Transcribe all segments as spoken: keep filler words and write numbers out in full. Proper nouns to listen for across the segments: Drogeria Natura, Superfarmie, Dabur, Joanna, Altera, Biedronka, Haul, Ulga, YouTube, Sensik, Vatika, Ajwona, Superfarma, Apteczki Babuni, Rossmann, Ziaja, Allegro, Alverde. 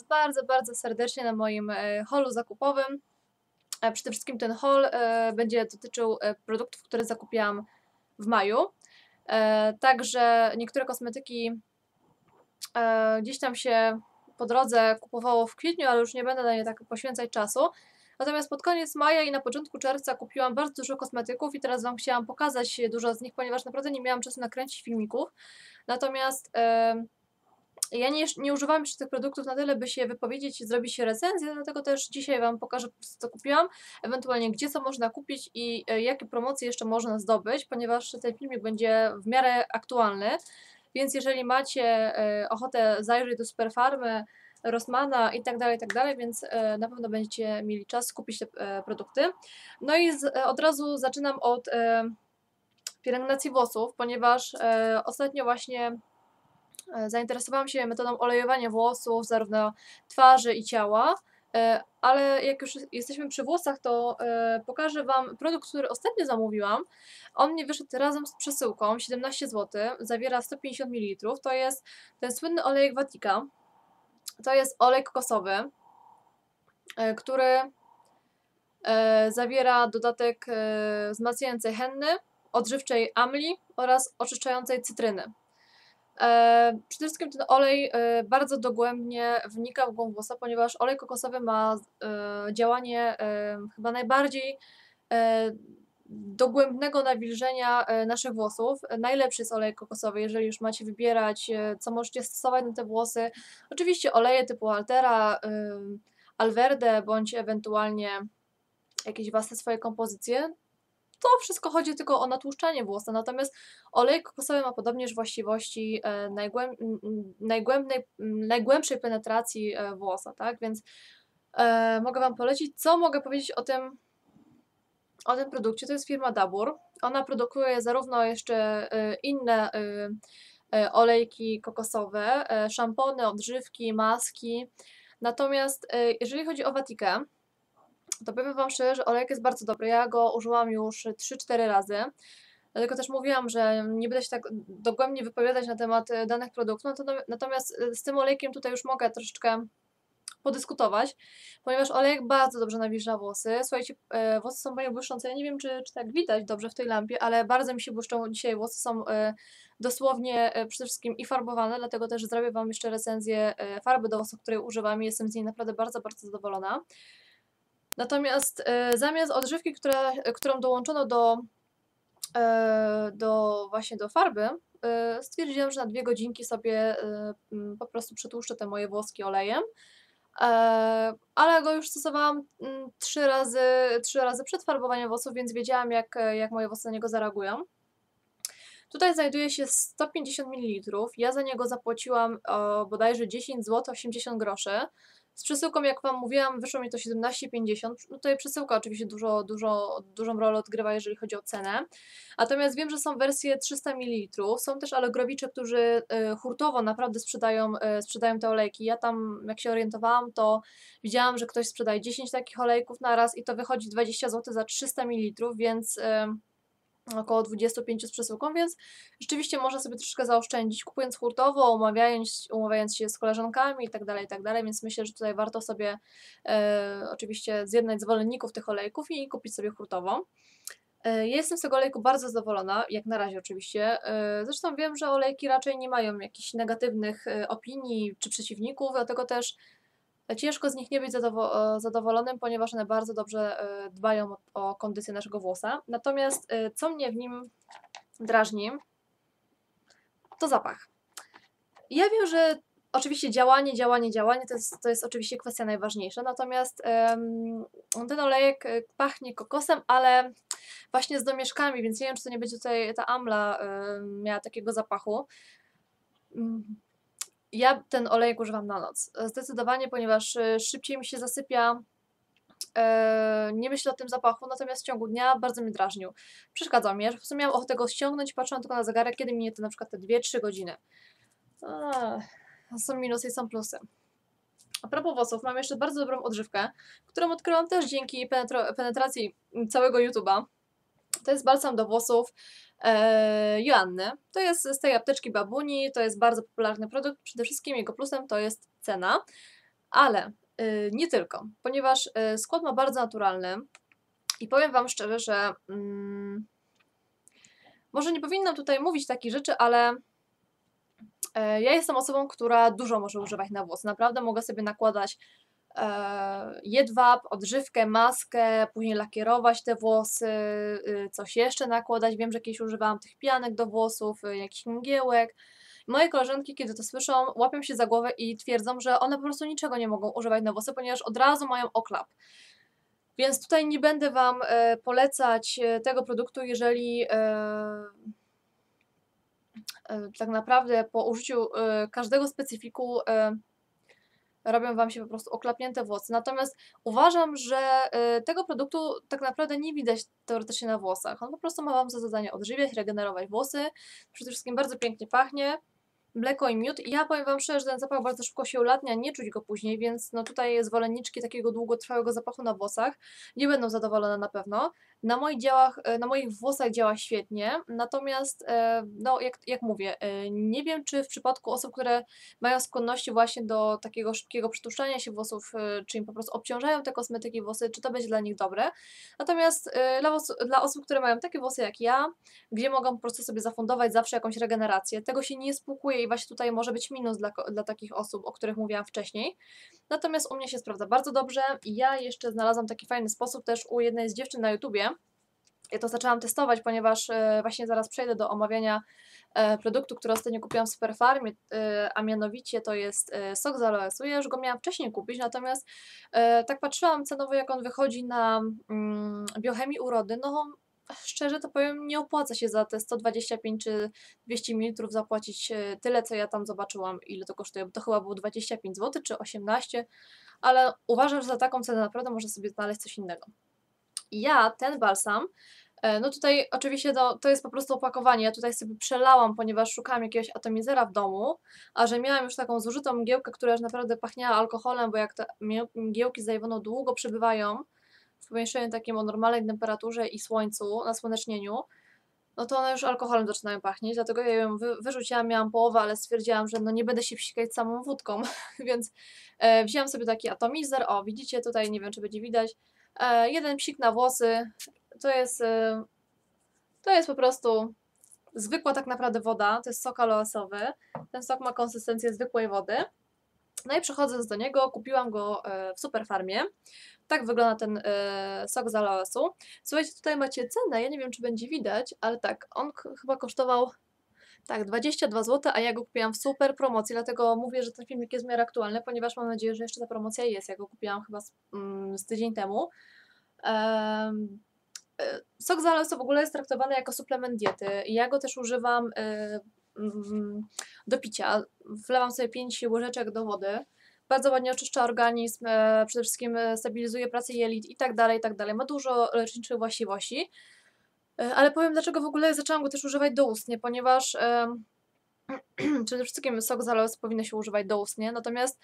Was bardzo, bardzo serdecznie na moim holu zakupowym. Przede wszystkim ten haul będzie dotyczył produktów, które zakupiłam w maju. Także niektóre kosmetyki gdzieś tam się po drodze kupowało w kwietniu, ale już nie będę na nie tak poświęcać czasu. Natomiast pod koniec maja i na początku czerwca kupiłam bardzo dużo kosmetyków i teraz Wam chciałam pokazać dużo z nich, ponieważ naprawdę nie miałam czasu nakręcić filmików. Natomiast yy, ja nie, nie używam jeszcze tych produktów na tyle, by się wypowiedzieć i zrobić recenzję, dlatego też dzisiaj Wam pokażę, co kupiłam, ewentualnie gdzie co można kupić i yy, jakie promocje jeszcze można zdobyć, ponieważ ten filmik będzie w miarę aktualny. Więc jeżeli macie yy, ochotę zajrzeć do Superfarmy, Rossmanna i tak dalej, i tak dalej, więc e, na pewno będziecie mieli czas kupić te e, produkty. No i z, e, od razu zaczynam od e, pielęgnacji włosów, ponieważ e, ostatnio właśnie e, zainteresowałam się metodą olejowania włosów, zarówno twarzy i ciała, e, ale jak już jesteśmy przy włosach, to e, pokażę Wam produkt, który ostatnio zamówiłam. On mnie wyszedł razem z przesyłką, siedemnaście złotych, zawiera sto pięćdziesiąt mililitrów, to jest ten słynny olejek Vatika. To jest olej kokosowy, który zawiera dodatek wzmacniającej henny, odżywczej amli oraz oczyszczającej cytryny. Przede wszystkim ten olej bardzo dogłębnie wnika w głąb włosa, ponieważ olej kokosowy ma działanie chyba najbardziej dogłębnego nawilżenia naszych włosów. Najlepszy jest olej kokosowy, jeżeli już macie wybierać, co możecie stosować na te włosy. Oczywiście oleje typu Altera, Alverde, bądź ewentualnie jakieś własne swoje kompozycje. To wszystko chodzi tylko o natłuszczanie włosa, natomiast olej kokosowy ma podobnież właściwości najgłęb... najgłębnej... najgłębszej penetracji włosa, tak? Więc e, mogę Wam polecić. Co mogę powiedzieć o tym O tym produkcie? To jest firma Dabur. Ona produkuje zarówno jeszcze inne olejki kokosowe, szampony, odżywki, maski. Natomiast jeżeli chodzi o Vatikę, to powiem Wam szczerze, że olejek jest bardzo dobry. Ja go użyłam już trzy cztery razy. Dlatego też mówiłam, że nie będę się tak dogłębnie wypowiadać na temat danych produktów. Natomiast z tym olejkiem tutaj już mogę troszeczkę podyskutować, ponieważ olejek bardzo dobrze nawilża włosy. Słuchajcie, e, włosy są moje błyszczące, ja nie wiem, czy, czy tak widać dobrze w tej lampie, ale bardzo mi się błyszczą dzisiaj, włosy są e, dosłownie e, przede wszystkim i farbowane, dlatego też zrobię Wam jeszcze recenzję e, farby do włosów, której używam i jestem z niej naprawdę bardzo, bardzo zadowolona. Natomiast e, zamiast odżywki, która, którą dołączono do, e, do właśnie do farby, e, stwierdziłam, że na dwie godzinki sobie e, po prostu przetłuszczę te moje włoski olejem. Ale go już stosowałam trzy razy, trzy razy przed farbowaniem włosów, więc wiedziałam, jak, jak moje włosy na niego zareagują. Tutaj znajduje się sto pięćdziesiąt mililitrów, ja za niego zapłaciłam o bodajże dziesięć złotych osiemdziesiąt groszy. Z przesyłką, jak Wam mówiłam, wyszło mi to siedemnaście pięćdziesiąt. Tutaj przesyłka oczywiście dużo, dużo, dużą rolę odgrywa, jeżeli chodzi o cenę. Natomiast wiem, że są wersje trzysta mililitrów. Są też Allegrowicze, którzy hurtowo naprawdę sprzedają, sprzedają te olejki. Ja tam, jak się orientowałam, to widziałam, że ktoś sprzedaje dziesięć takich olejków na raz i to wychodzi dwadzieścia złotych za trzysta mililitrów, więc około dwadzieścia pięć z przesyłką, więc rzeczywiście można sobie troszeczkę zaoszczędzić, kupując hurtowo, umawiając, umawiając się z koleżankami itd., itd., więc myślę, że tutaj warto sobie e, oczywiście zjednać zwolenników tych olejków i kupić sobie hurtowo. E, ja jestem z tego olejku bardzo zadowolona, jak na razie oczywiście. E, zresztą wiem, że olejki raczej nie mają jakichś negatywnych e, opinii czy przeciwników, dlatego też ciężko z nich nie być zadowo- zadowolonym, ponieważ one bardzo dobrze y, dbają o, o kondycję naszego włosa. Natomiast y, co mnie w nim drażni, to zapach. Ja wiem, że oczywiście działanie, działanie, działanie to jest, to jest oczywiście kwestia najważniejsza, natomiast y, ten olejek pachnie kokosem, ale właśnie z domieszkami, więc nie wiem, czy to nie będzie tutaj ta amla y, miała takiego zapachu. Mm. Ja ten olejek używam na noc, zdecydowanie, ponieważ szybciej mi się zasypia, nie myślę o tym zapachu, natomiast w ciągu dnia bardzo mnie drażnił. Przeszkadzał mi, ja po prostu miałam ochotę go ściągnąć, patrzyłam tylko na zegarek, kiedy minie to na przykład te dwie trzy godziny. Są minusy i są plusy. A propos włosów, mam jeszcze bardzo dobrą odżywkę, którą odkryłam też dzięki penetracji całego YouTube'a. To jest balsam do włosów e, Joanny. To jest z tej apteczki Babuni, to jest bardzo popularny produkt. Przede wszystkim jego plusem to jest cena. Ale y, nie tylko, ponieważ y, skład ma bardzo naturalny i powiem Wam szczerze, że y, może nie powinnam tutaj mówić takich rzeczy, ale y, ja jestem osobą, która dużo może używać na włosy. Naprawdę mogę sobie nakładać y, jedwab, odżywkę, maskę, później lakierować te włosy, y, coś jeszcze nakładać. Wiem, że kiedyś używałam tych pianek do włosów, y, jakichś mgiełek. Moje koleżanki, kiedy to słyszą, łapią się za głowę i twierdzą, że one po prostu niczego nie mogą używać na włosy, ponieważ od razu mają oklap. Więc tutaj nie będę Wam e, polecać tego produktu, jeżeli e, e, tak naprawdę po użyciu e, każdego specyfiku e, robią Wam się po prostu oklapnięte włosy. Natomiast uważam, że e, tego produktu tak naprawdę nie widać teoretycznie na włosach. On po prostu ma Wam za zadanie odżywiać, regenerować włosy. Przede wszystkim bardzo pięknie pachnie. Mleko i miód. Ja powiem Wam szczerze, że ten zapach bardzo szybko się ulatnia, nie czuć go później, więc no tutaj zwolenniczki takiego długotrwałego zapachu na włosach nie będą zadowolone na pewno. Na moich działach, na moich włosach działa świetnie, natomiast no jak, jak mówię, nie wiem, czy w przypadku osób, które mają skłonności właśnie do takiego szybkiego przytuszania się włosów, czy im po prostu obciążają te kosmetyki włosy, czy to będzie dla nich dobre. Natomiast dla, os dla osób, które mają takie włosy jak ja, gdzie mogą po prostu sobie zafundować zawsze jakąś regenerację, tego się nie spłukuje i właśnie tutaj może być minus dla, dla takich osób, o których mówiłam wcześniej. Natomiast u mnie się sprawdza bardzo dobrze i ja jeszcze znalazłam taki fajny sposób też u jednej z dziewczyn na YouTubie. Ja to zaczęłam testować, ponieważ e, właśnie zaraz przejdę do omawiania e, produktu, który ostatnio kupiłam w Superfarmie, e, a mianowicie to jest e, sok z aloesu. Ja już go miałam wcześniej kupić, natomiast e, tak patrzyłam cenowo, jak on wychodzi na mm, Biochemii Urody. No szczerze to powiem, nie opłaca się za te sto dwadzieścia pięć czy dwieście mililitrów zapłacić tyle, co ja tam zobaczyłam, ile to kosztuje, bo to chyba było dwadzieścia pięć złotych czy osiemnaście, ale uważam, że za taką cenę naprawdę można sobie znaleźć coś innego. Ja ten balsam, no tutaj oczywiście to, to jest po prostu opakowanie, ja tutaj sobie przelałam, ponieważ szukałam jakiegoś atomizera w domu, a że miałam już taką zużytą mgiełkę, która już naprawdę pachniała alkoholem, bo jak te mgiełki z Ajwoną długo przebywają, w pomieszczeniu takim o normalnej temperaturze i słońcu, na słonecznieniu, no to one już alkoholem zaczynają pachnieć, dlatego ja ją wy wyrzuciłam, miałam połowę, ale stwierdziłam, że no nie będę się wsikać samą wódką, więc e, wzięłam sobie taki atomizer, o widzicie tutaj, nie wiem czy będzie widać, e, jeden psik na włosy, to jest, e, to jest po prostu zwykła tak naprawdę woda, to jest sok aloesowy, ten sok ma konsystencję zwykłej wody. No i przechodząc do niego, kupiłam go w Superfarmie. Tak wygląda ten sok z aloesu. Słuchajcie, tutaj macie cenę, ja nie wiem, czy będzie widać, ale tak, on chyba kosztował tak dwadzieścia dwa złote, a ja go kupiłam w super promocji, dlatego mówię, że ten filmik jest w miarę aktualny, ponieważ mam nadzieję, że jeszcze ta promocja jest. Ja go kupiłam chyba z, mm, z tydzień temu. Um, sok z aloesu w ogóle jest traktowany jako suplement diety. Ja go też używam y do picia. Wlewam sobie pięć łyżeczek do wody. Bardzo ładnie oczyszcza organizm, przede wszystkim stabilizuje pracę jelit i tak dalej, i tak dalej. Ma dużo leczniczych właściwości. Ale powiem, dlaczego w ogóle zaczęłam go też używać doustnie, ponieważ przede wszystkim sok z aloesu powinno się używać doustnie, natomiast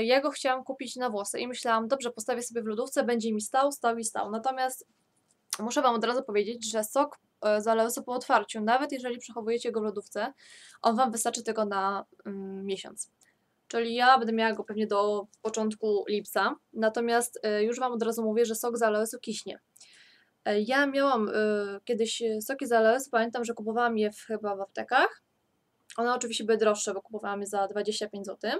ja go chciałam kupić na włosy i myślałam, dobrze, postawię sobie w lodówce, będzie mi stał, stał i stał. Natomiast muszę Wam od razu powiedzieć, że sok z aloesu po otwarciu, nawet jeżeli przechowujecie go w lodówce, on Wam wystarczy tylko na mm, miesiąc. Czyli ja będę miała go pewnie do początku lipca, natomiast y, już Wam od razu mówię, że sok z aloesu kiśnie. Y, ja miałam y, kiedyś soki z aloesu, pamiętam, że kupowałam je w, chyba w aptekach. One oczywiście były droższe, bo kupowałam je za dwadzieścia pięć złotych.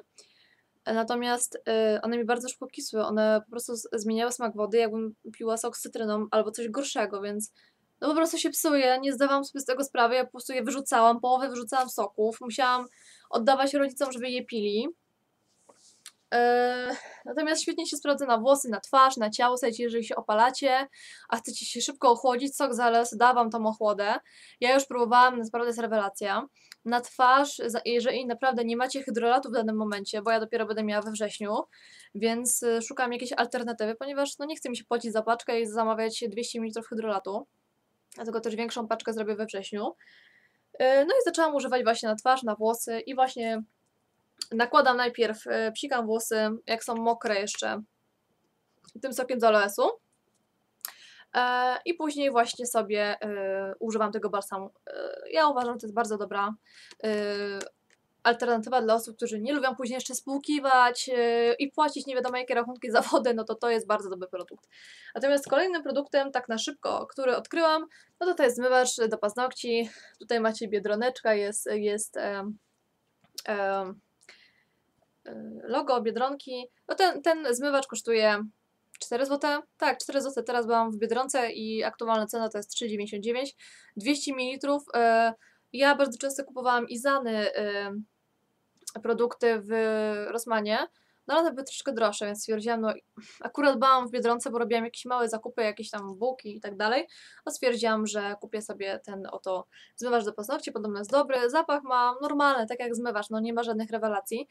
Natomiast y, one mi bardzo szybko kisły, one po prostu zmieniały smak wody, jakbym piła sok z cytryną albo coś gorszego, więc no po prostu się psuje, nie zdawałam sobie z tego sprawy, ja po prostu je wyrzucałam, połowę wyrzucałam soków, musiałam oddawać rodzicom, żeby je pili. Yy, natomiast świetnie się sprawdza na włosy, na twarz, na ciało, słuchajcie, jeżeli się opalacie, a chcecie się szybko ochłodzić, sok z aloesu da Wam tą ochłodę. Ja już próbowałam, naprawdę jest rewelacja. Na twarz, jeżeli naprawdę nie macie hydrolatu w danym momencie, bo ja dopiero będę miała we wrześniu, więc szukam jakiejś alternatywy, ponieważ no nie chcę mi się płacić za paczkę i zamawiać dwieście mililitrów hydrolatu. Dlatego też większą paczkę zrobię we wrześniu. No i zaczęłam używać właśnie na twarz, na włosy i właśnie nakładam najpierw, psikam włosy, jak są mokre jeszcze, tym sokiem z aloesu. I później właśnie sobie używam tego balsamu. Ja uważam, że to jest bardzo dobra alternatywa dla osób, którzy nie lubią później jeszcze spłukiwać yy, i płacić nie wiadomo jakie rachunki za wodę, no to to jest bardzo dobry produkt. Natomiast kolejnym produktem, tak na szybko, który odkryłam, no to to jest zmywacz do paznokci. Tutaj macie Biedroneczka, jest, jest e, e, logo Biedronki. No ten, ten zmywacz kosztuje cztery złote. Tak, cztery złote teraz byłam w Biedronce i aktualna cena to jest trzy dziewięćdziesiąt dziewięć. dwieście mililitrów. E, Ja bardzo często kupowałam Izany y, produkty w Rossmanie, no ale one były troszkę droższe, więc stwierdziłam, no akurat byłam w Biedronce, bo robiłam jakieś małe zakupy, jakieś tam bułki i tak dalej, no stwierdziłam, że kupię sobie ten oto zmywacz do paznokci, podobno jest dobry, zapach ma normalny, tak jak zmywacz, no nie ma żadnych rewelacji.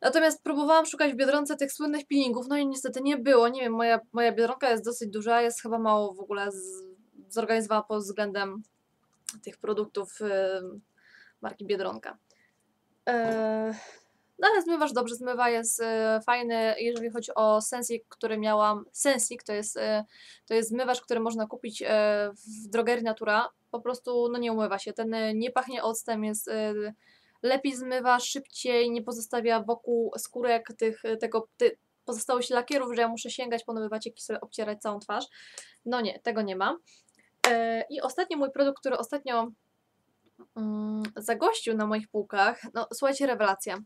Natomiast próbowałam szukać w Biedronce tych słynnych peelingów, no i niestety nie było, nie wiem, moja, moja Biedronka jest dosyć duża, jest chyba mało w ogóle z, zorganizowana pod względem tych produktów yy, marki Biedronka. Yy, no ale zmywasz dobrze, zmywa jest yy, fajny. Jeżeli chodzi o Sensik, który miałam, Sensik to jest, yy, to jest zmywacz, który można kupić yy, w Drogerii Natura. Po prostu no nie umywa się, ten yy, nie pachnie octem, jest yy, lepiej zmywa, szybciej, nie pozostawia wokół skórek tych, tego ty, pozostało się lakierów, że ja muszę sięgać po nowe wacieki, sobie obcierać całą twarz. No nie, tego nie ma. I ostatni mój produkt, który ostatnio um, zagościł na moich półkach, no słuchajcie, rewelacja.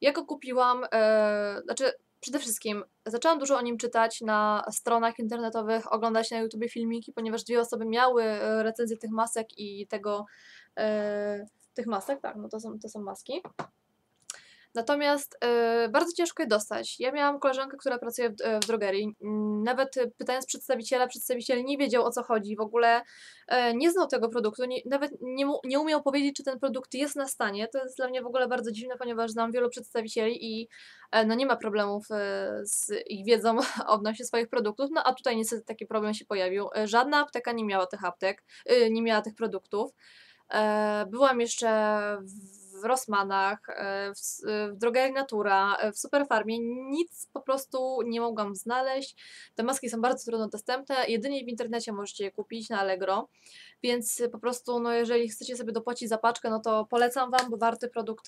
Ja go kupiłam, e, znaczy przede wszystkim zaczęłam dużo o nim czytać na stronach internetowych, oglądać na YouTube filmiki, ponieważ dwie osoby miały recenzję tych masek i tego, e, tych masek, tak, no to są, to są maski. Natomiast y, bardzo ciężko je dostać. Ja miałam koleżankę, która pracuje w, w drogerii. Nawet pytając przedstawiciela, przedstawiciel nie wiedział, o co chodzi. W ogóle y, nie znał tego produktu, nie, nawet nie, nie umiał powiedzieć, czy ten produkt jest na stanie. To jest dla mnie w ogóle bardzo dziwne, ponieważ znam wielu przedstawicieli i y, no, nie ma problemów y, z ich wiedzą odnośnie swoich produktów. No a tutaj niestety taki problem się pojawił. Żadna apteka nie miała tych aptek, y, nie miała tych produktów. Y, byłam jeszcze w w Rossmannach, w, w Drogerii Natura, w Superfarmie, nic po prostu nie mogłam znaleźć. Te maski są bardzo trudno dostępne, jedynie w internecie możecie je kupić na Allegro, więc po prostu no jeżeli chcecie sobie dopłacić za paczkę, no to polecam Wam, bo warty produkt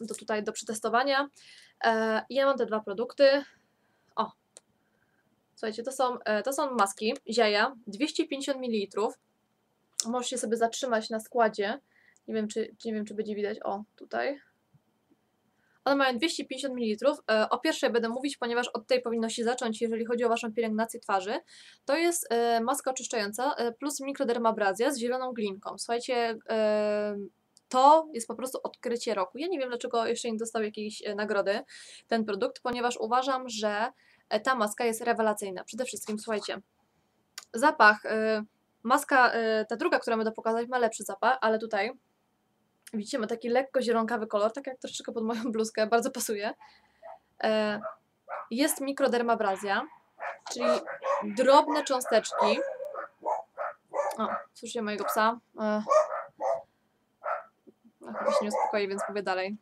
do tutaj do przetestowania. E, ja mam te dwa produkty. O, słuchajcie, to są, to są maski Ziaja, dwieście pięćdziesiąt mililitrów. Możecie sobie zatrzymać na składzie. Nie wiem, czy, nie wiem, czy będzie widać. O, tutaj. One mają dwieście pięćdziesiąt mililitrów. O pierwszej będę mówić, ponieważ od tej powinno się zacząć, jeżeli chodzi o Waszą pielęgnację twarzy. To jest maska oczyszczająca plus mikrodermabrazja z zieloną glinką. Słuchajcie, to jest po prostu odkrycie roku. Ja nie wiem, dlaczego jeszcze nie dostał jakiejś nagrody ten produkt, ponieważ uważam, że ta maska jest rewelacyjna. Przede wszystkim, słuchajcie, zapach. Maska, ta druga, którą będę pokazać, ma lepszy zapach, ale tutaj widzicie, ma taki lekko zielonkawy kolor, tak jak troszeczkę pod moją bluzkę, bardzo pasuje. Jest mikrodermabrazja, czyli drobne cząsteczki. O, słyszycie mojego psa? Ach, chyba się nie uspokoi, więc mówię dalej.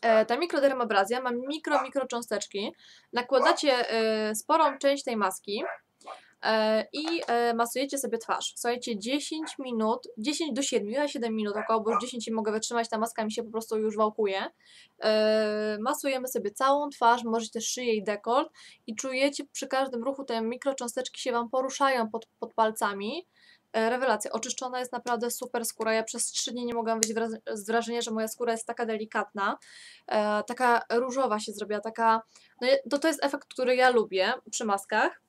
Ta mikrodermabrazja ma mikro, mikro cząsteczki. Nakładacie sporą część tej maski i masujecie sobie twarz. Słuchajcie, dziesięć minut, dziesięć do siedmiu, ja siedem minut około, bo już dziesięć mogę wytrzymać, ta maska mi się po prostu już wałkuje. Masujemy sobie całą twarz, możecie szyję i dekolt i czujecie przy każdym ruchu te mikrocząsteczki się Wam poruszają pod, pod palcami. Rewelacja, oczyszczona jest naprawdę super skóra, ja przez trzy dni nie mogłam wyjść z wrażenia, że moja skóra jest taka delikatna, taka różowa się zrobiła, taka, no to, to jest efekt, który ja lubię przy maskach.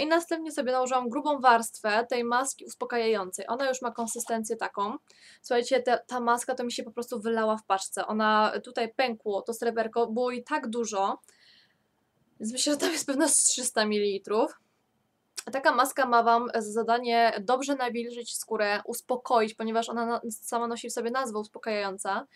I następnie sobie nałożyłam grubą warstwę tej maski uspokajającej. Ona już ma konsystencję taką. Słuchajcie, ta, ta maska to mi się po prostu wylała w paczce. Ona tutaj pękło, to sreberko, było jej tak dużo. Więc myślę, że tam jest pewno trzysta mililitrów. Taka maska ma Wam za zadanie dobrze nawilżyć skórę, uspokoić, ponieważ ona sama nosi w sobie nazwę uspokajająca.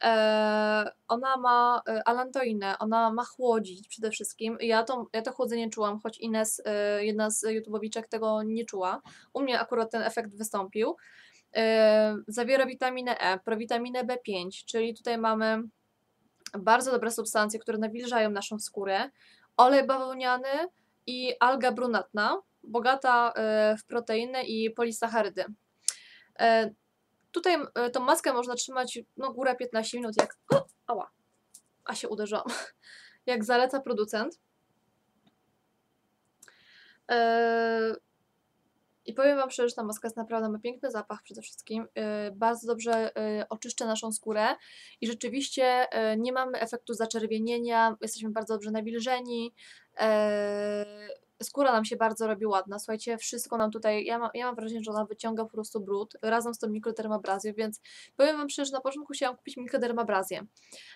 Eee, ona ma alantoinę, ona ma chłodzić przede wszystkim. Ja to, ja to chłodzenie czułam, choć Ines, e, jedna z YouTubowiczek, tego nie czuła. U mnie akurat ten efekt wystąpił. E, zawiera witaminę E, prowitaminę B pięć, czyli tutaj mamy bardzo dobre substancje, które nawilżają naszą skórę. Olej bawełniany i alga brunatna, bogata e, w proteiny i polisacharydy. E, Tutaj tą maskę można trzymać no górę piętnaście minut, jak... O, ała, a się uderzyłam. Jak zaleca producent. Yy... I powiem Wam szczerze, że ta maska jest naprawdę, ma piękny zapach przede wszystkim, yy, bardzo dobrze yy, oczyszcza naszą skórę i rzeczywiście yy, nie mamy efektu zaczerwienienia, jesteśmy bardzo dobrze nawilżeni, yy, skóra nam się bardzo robi ładna, słuchajcie, wszystko nam tutaj, ja, ma, ja mam wrażenie, że ona wyciąga po prostu brud razem z tą mikrodermabrazją, więc powiem Wam szczerze, że na początku chciałam kupić mikrodermabrazję,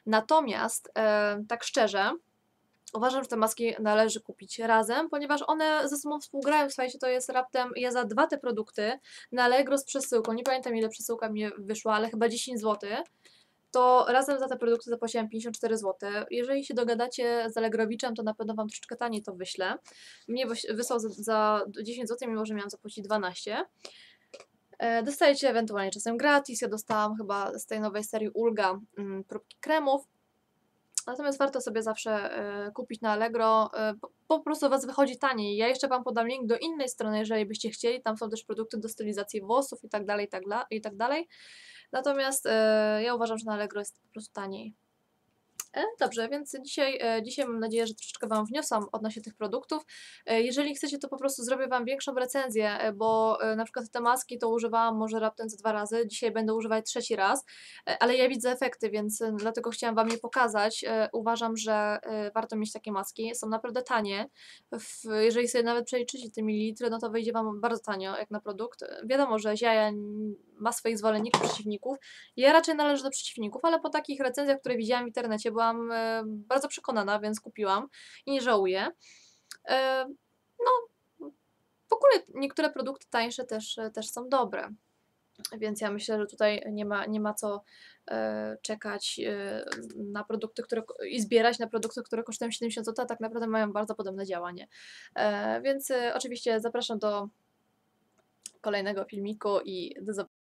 natomiast yy, tak szczerze, uważam, że te maski należy kupić razem, ponieważ one ze sobą współgrają, słuchajcie, to jest raptem, ja za dwa te produkty na Allegro z przesyłką, nie pamiętam ile przesyłka mi wyszła, ale chyba dziesięć złotych, to razem za te produkty zapłaciłam pięćdziesiąt cztery złote, jeżeli się dogadacie z Allegrowiczem, to na pewno Wam troszeczkę taniej to wyślę, mnie wysłał za, za dziesięć złotych, mimo że miałam zapłacić dwanaście. Dostajecie ewentualnie czasem gratis, ja dostałam chyba z tej nowej serii Ulga próbki kremów. Natomiast warto sobie zawsze y, kupić na Allegro, y, po, po prostu Was wychodzi taniej. Ja jeszcze Wam podam link do innej strony, jeżeli byście chcieli, tam są też produkty do stylizacji włosów i tak dalej, i tak, i tak dalej. Natomiast y, ja uważam, że na Allegro jest po prostu taniej. E, dobrze, więc dzisiaj, e, dzisiaj mam nadzieję, że troszeczkę Wam wniosłam odnośnie tych produktów. E, jeżeli chcecie, to po prostu zrobię Wam większą recenzję, e, bo e, na przykład te maski to używałam może raptem za dwa razy, dzisiaj będę używać trzeci raz, e, ale ja widzę efekty, więc e, dlatego chciałam Wam je pokazać. E, uważam, że e, warto mieć takie maski, są naprawdę tanie. W, jeżeli sobie nawet przeliczycie te mililitry, no to wyjdzie Wam bardzo tanio jak na produkt. E, wiadomo, że Ziaja ma swoich zwolenników, przeciwników. Ja raczej należę do przeciwników, ale po takich recenzjach, które widziałam w internecie, byłam e, bardzo przekonana, więc kupiłam i nie żałuję. E, no, w ogóle niektóre produkty tańsze też, też są dobre, więc ja myślę, że tutaj nie ma, nie ma co e, czekać e, na produkty, które, i zbierać na produkty, które kosztują siedemdziesiąt złotych, a tak naprawdę mają bardzo podobne działanie. E, więc e, oczywiście zapraszam do kolejnego filmiku i do zobaczenia.